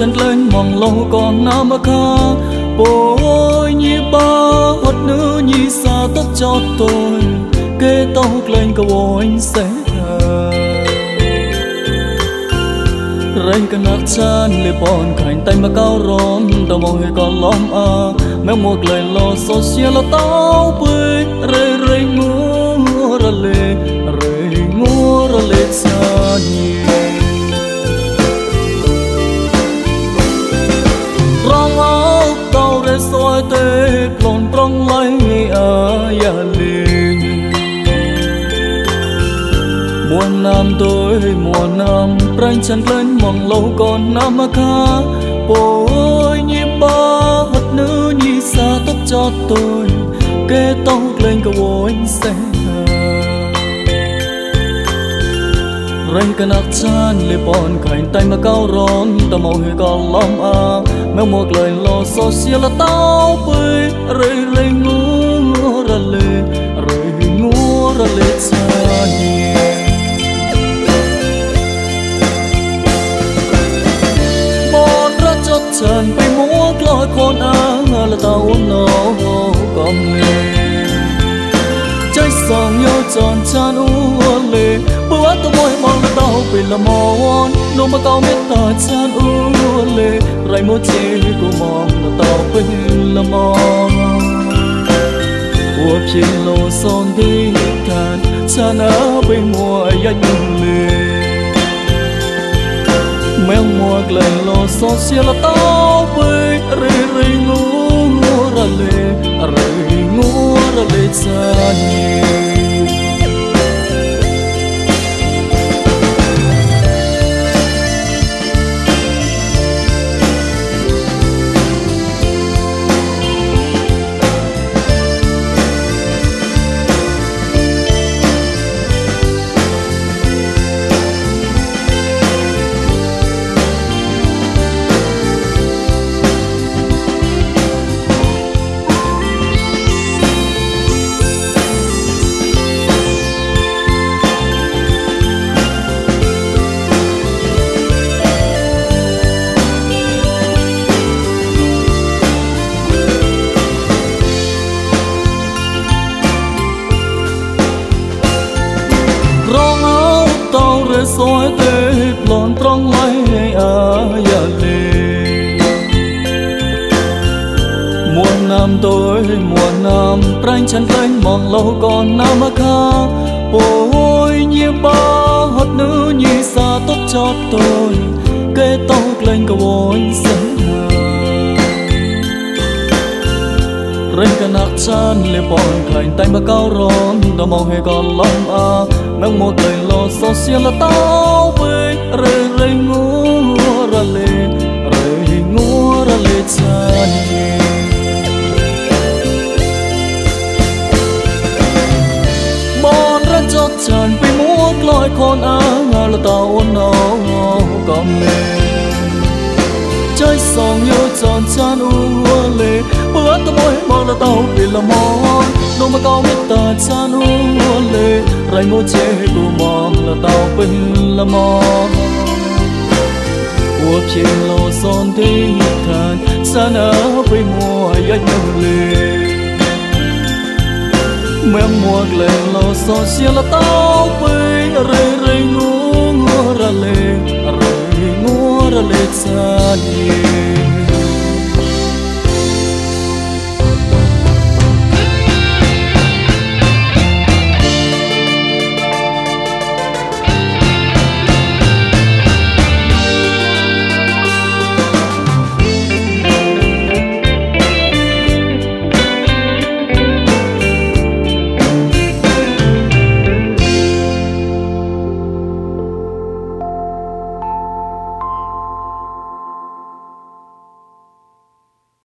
ฉันเลยมองลงก่อนน้ำมาคาโอ้ยยี่บ้าอดนื้อยี่สาตกจอดตัวเกเต้าเกลงกวอยเสกเร่งกันนักชันเลยปอนไข่ไตมาเก้าร้อนแต่มองให้ก่อนล้อมอาแม้หมวกเลยรอโซเชียลแล้วเต้าปืนเร่เร่งัวระเล่เร่งัวระเล่ชันยี่สวยเตะปลนตรงไหลอย่าลืมมวลน้ำตัวมวลน้ำไรฉันเล่นมองโลกก่อนน้ำมาคาโป้ยยี่บ้าหัดนื้อยี่สาตกจอดตัวเกเต้าเล่นกวอยเสกเร่งกันนักชันเลยปอนไข่ไตมาเก้าร้อนแต่มองให้ก่อนล้อมอาแม้หมดเลยรอโซเชียลแล้วเต้าไปเร่เร่งัวระเล่เร่งัวระเล่ชาดีบอดรักจดฉันไปมัวกลอยคนอ้างและเต้าหนอกำเล่ใจสองโยจอนฉันอ้วนเล่ปวดตัวมวยมองและเต้าไปละมอนนมมาเต้าเมตตาฉันอ้วนเล่ไรมัวใจกูมองและเต้าเป็นละมองหัวเพียงโลซอนที่ทานฉันเอาไปมัวยัดยุ่งเลยแมวมัวเกลนโลซอนเสียละเต้าไปเรื่อยๆงูระเล่เรื่อยงูระเล่ฉันยี่สวยเตะปลนตรงไหลอย่าลืมมวลน้ำตัวมวลน้ำไรฉันเล่นมองโลกก่อนน้ำมาคาโป้ยยี่บ้าหัดนื้อยี่สาตกจอดตัวเกเต้าเกลงกวอยเสกเร่งกันนักชันเลยปอนไข่ไตมาเก้าร้อนแต่มองให้ก่อนล้อมอาแม้หมดเลยรอโซเชียลแล้วเต้าไปเร่เร่งัวระเล่เร่งัวระเล่ชันยี่บอดรักจดฉันไปมัวกลอยคนอ้างและเต้าหนอกำเล่ใจสองโยจอนฉันอ้วนเล่เปิดตะมวยมองและเต้าเป็นละมอนนมมาเก้าเมตตาฉันอ้วนเล่ไรมัวเจ้กูมองและเต้าเป็นละมอนหัวเพียงโลซอนที่ทานฉันเอาไปมัวยัดยุ่งเล่แม่หมวกเลยโลโซเชียลและเต้าไปเร่เร่งัว